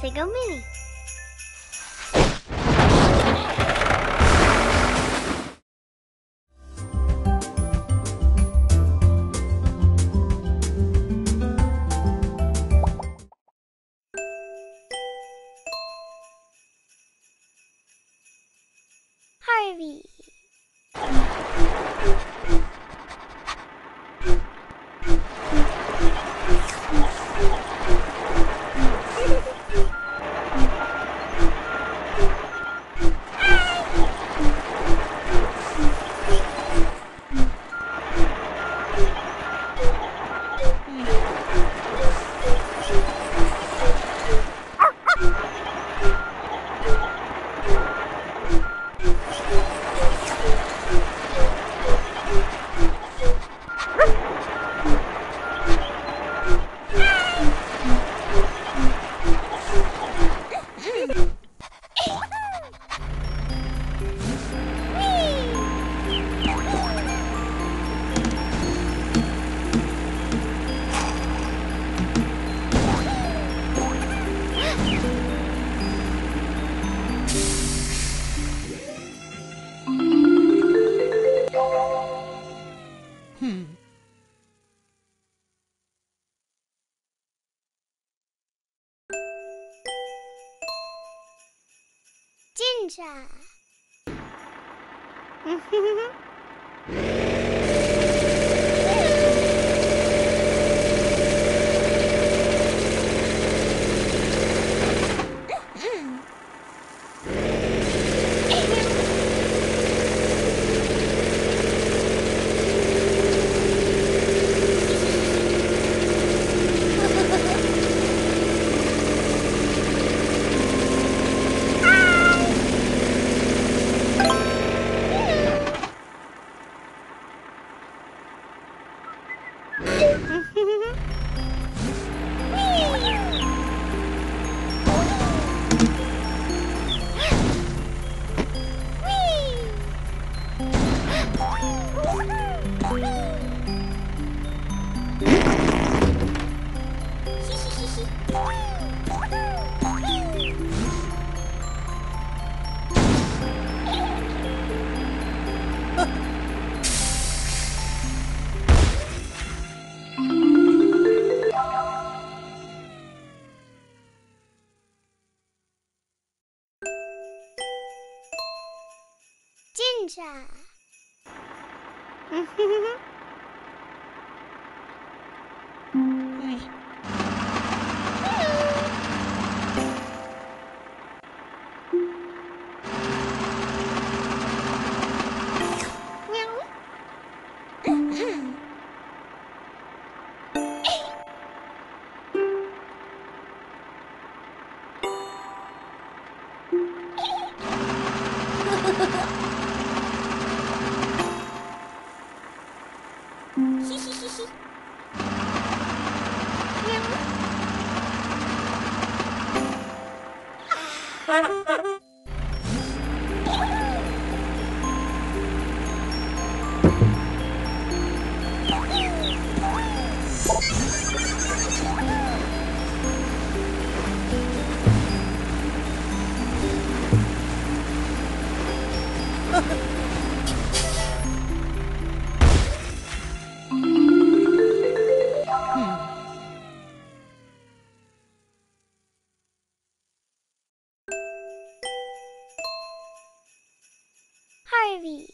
Sago Mini. Harvey.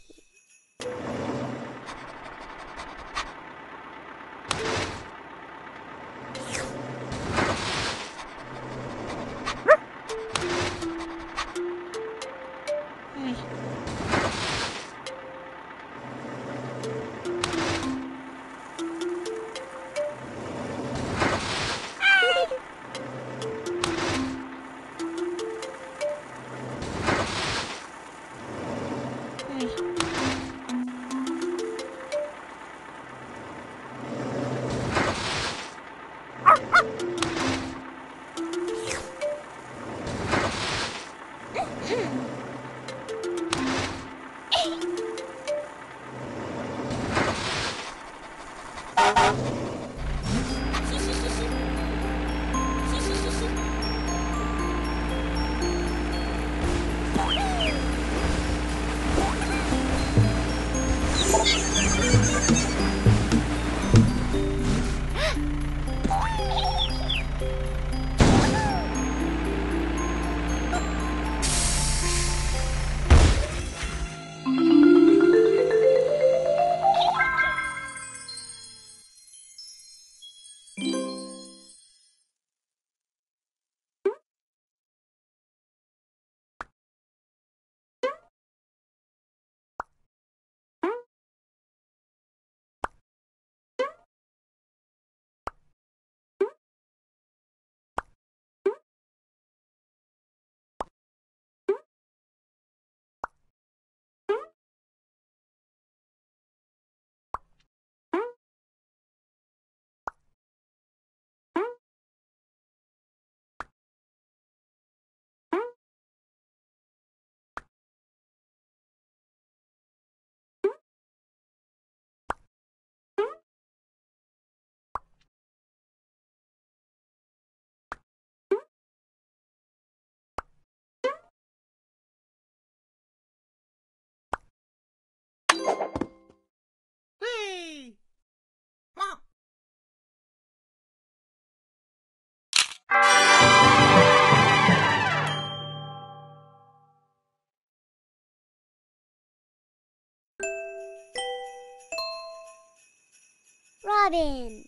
Robin.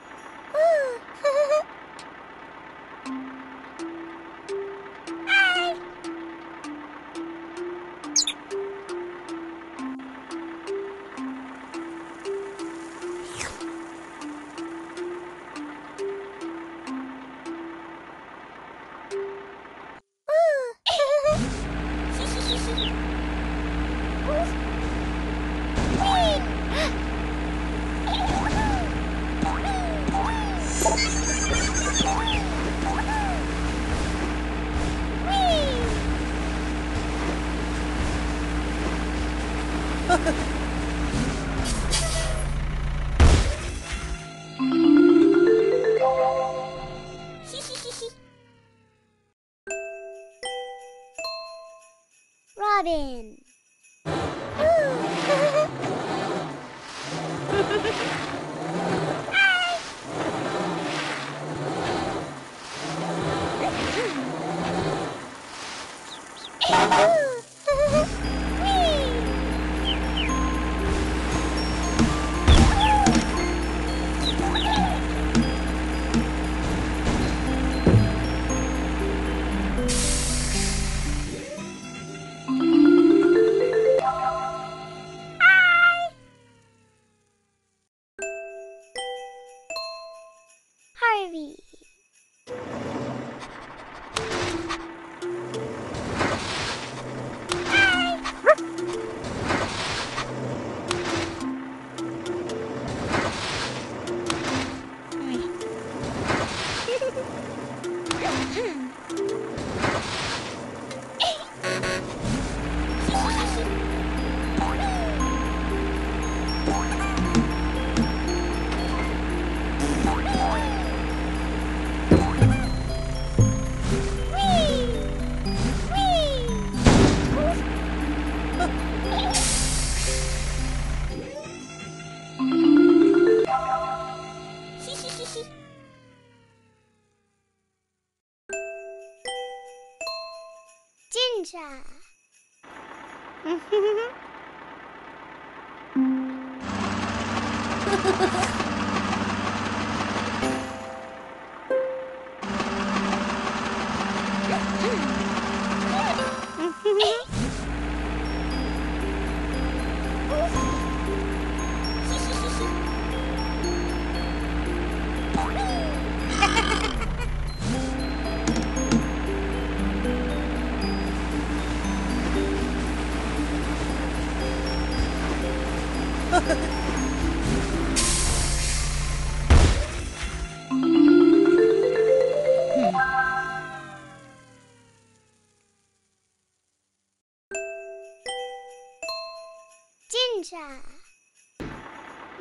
Hi. Robin.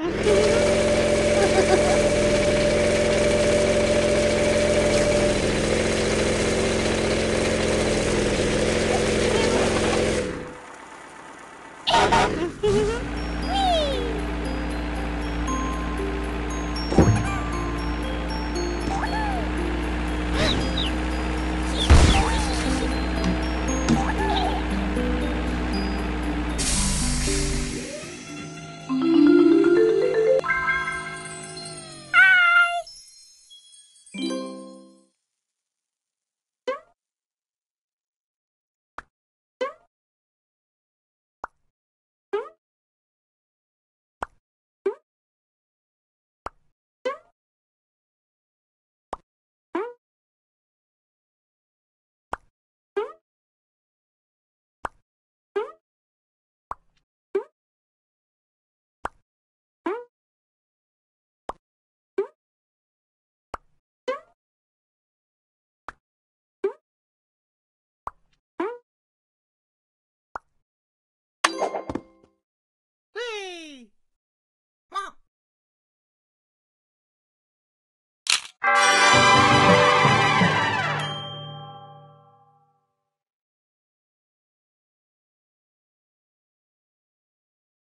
Ninja.